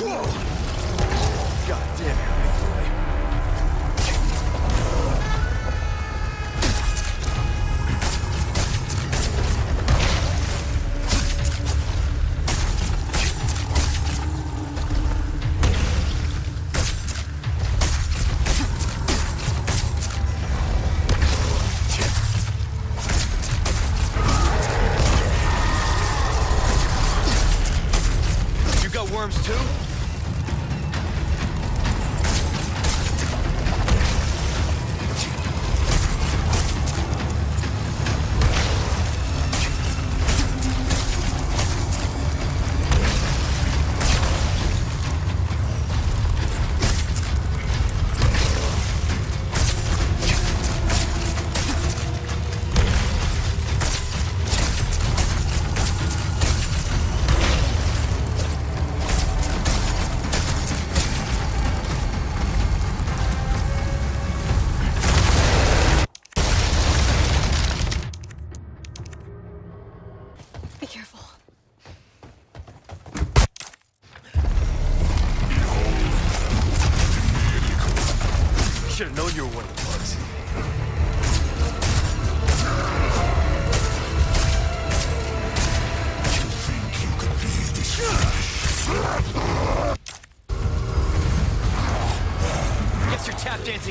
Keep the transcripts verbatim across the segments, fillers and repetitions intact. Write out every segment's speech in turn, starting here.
God damn it.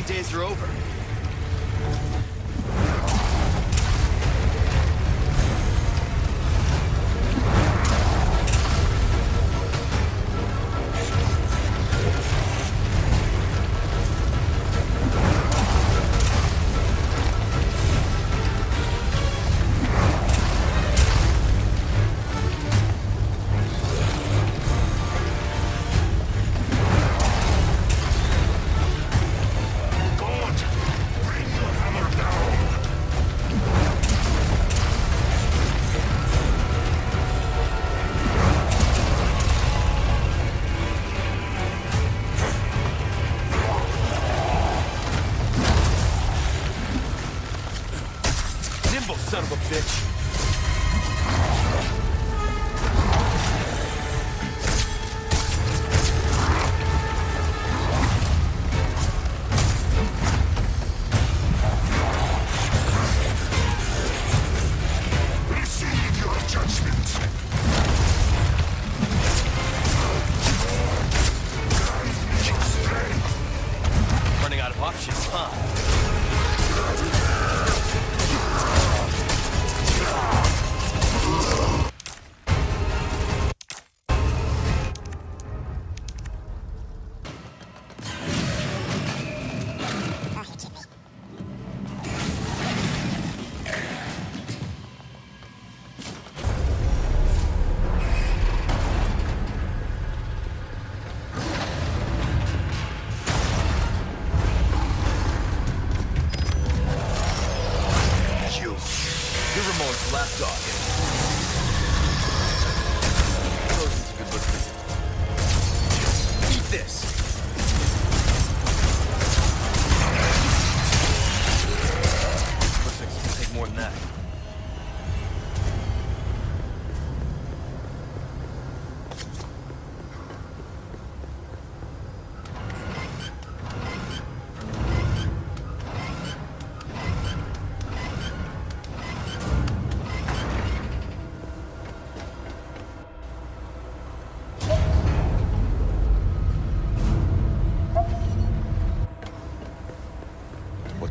Days are over. Son of a bitch.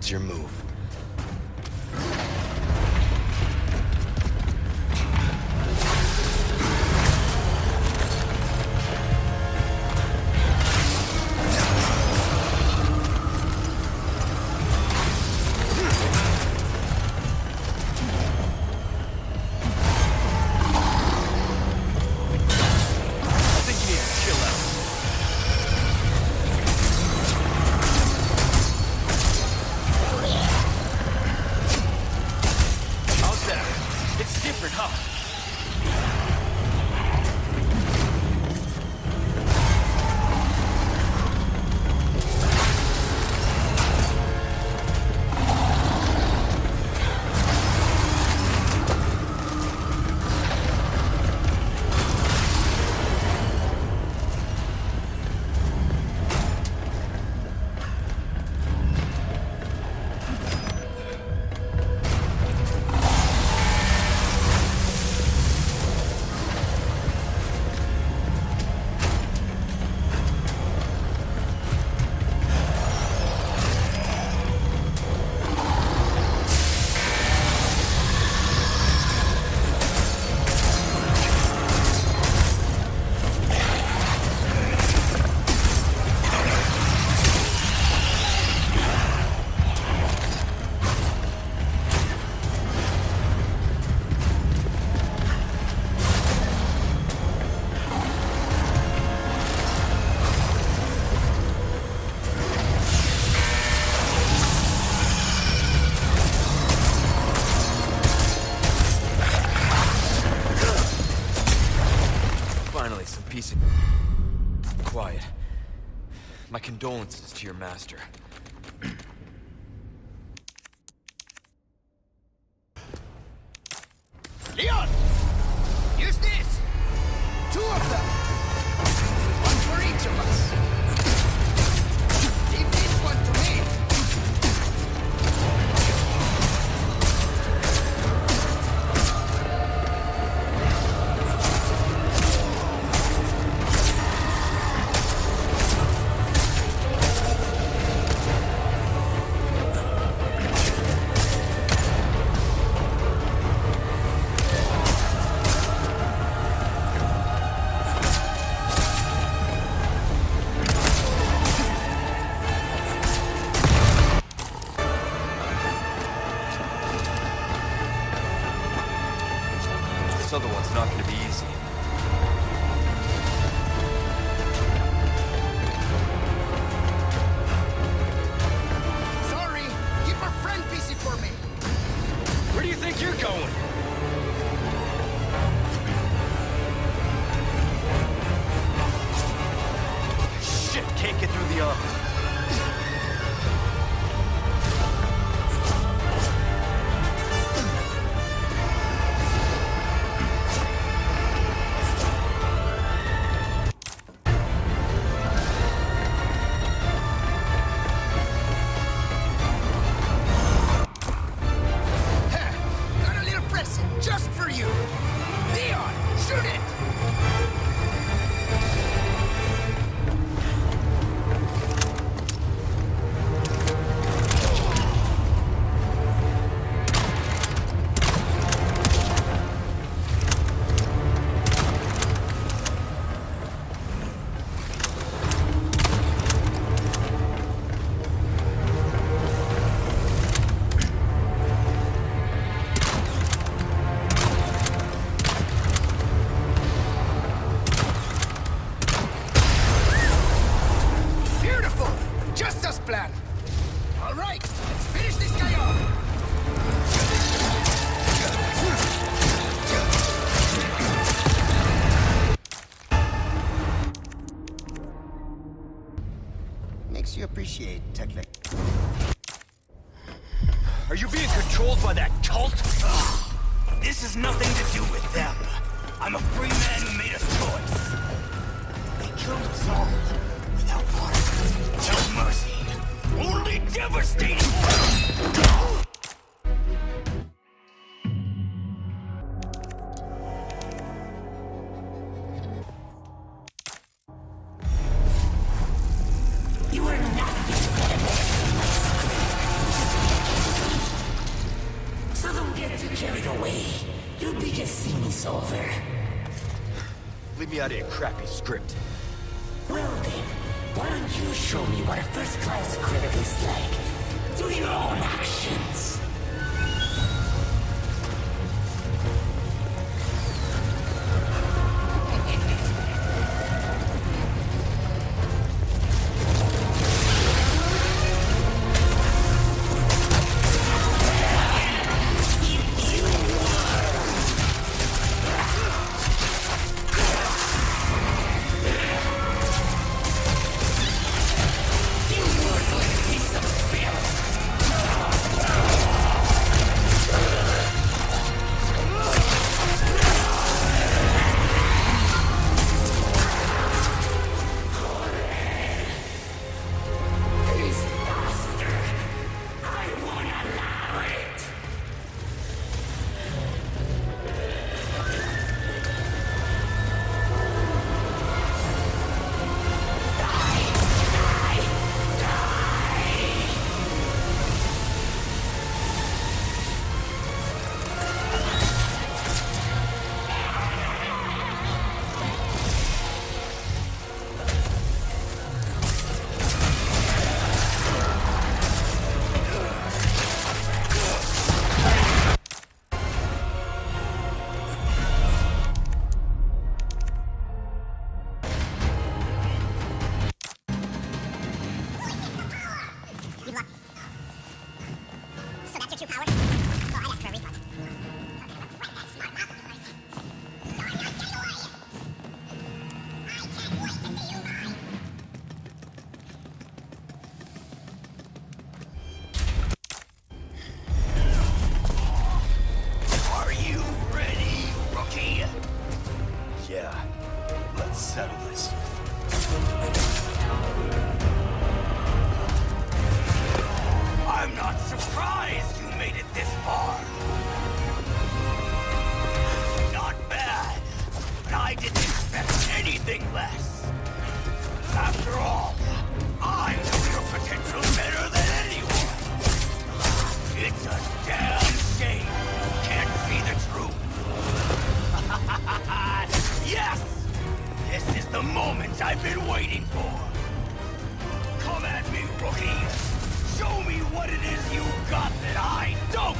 What's your move? Yeah. piece of quiet. My condolences to your master. Leon! Use this! Two of them! One for each of us. Leave this one to me! Are you being controlled by that cult? Ugh. This has nothing to do with them. I'm a free man who made a choice. They killed us all without water, without mercy. Only devastating. Crappy script. Well then, why don't you show me what a first-class script is like? Through your own actions. settle this. I'm not surprised you made it this far. Not bad, but I didn't expect anything less. After all, I know your potential better than anyone. It's a damn shame you can't see the truth. Yes! This is the moment I've been waiting for. Come at me, rookie. Show me what it is you've got that I don't!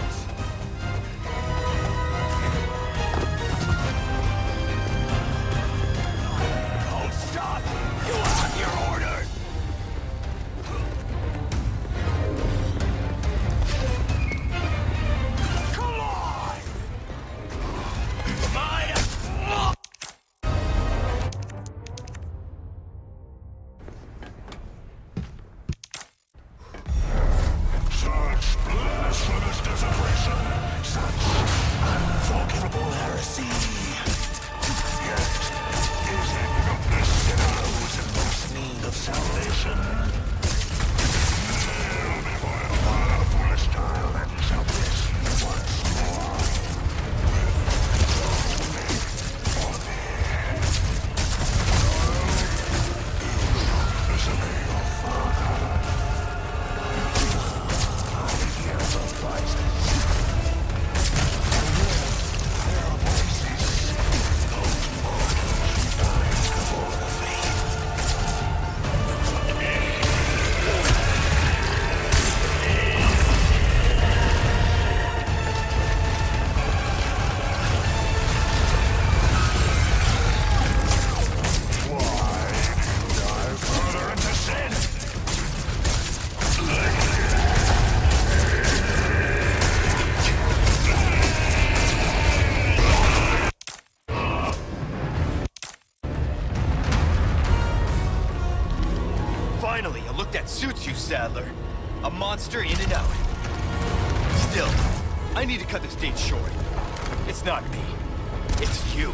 Finally, a look that suits you, Sadler. A monster in and out. Still, I need to cut this date short. It's not me. It's you.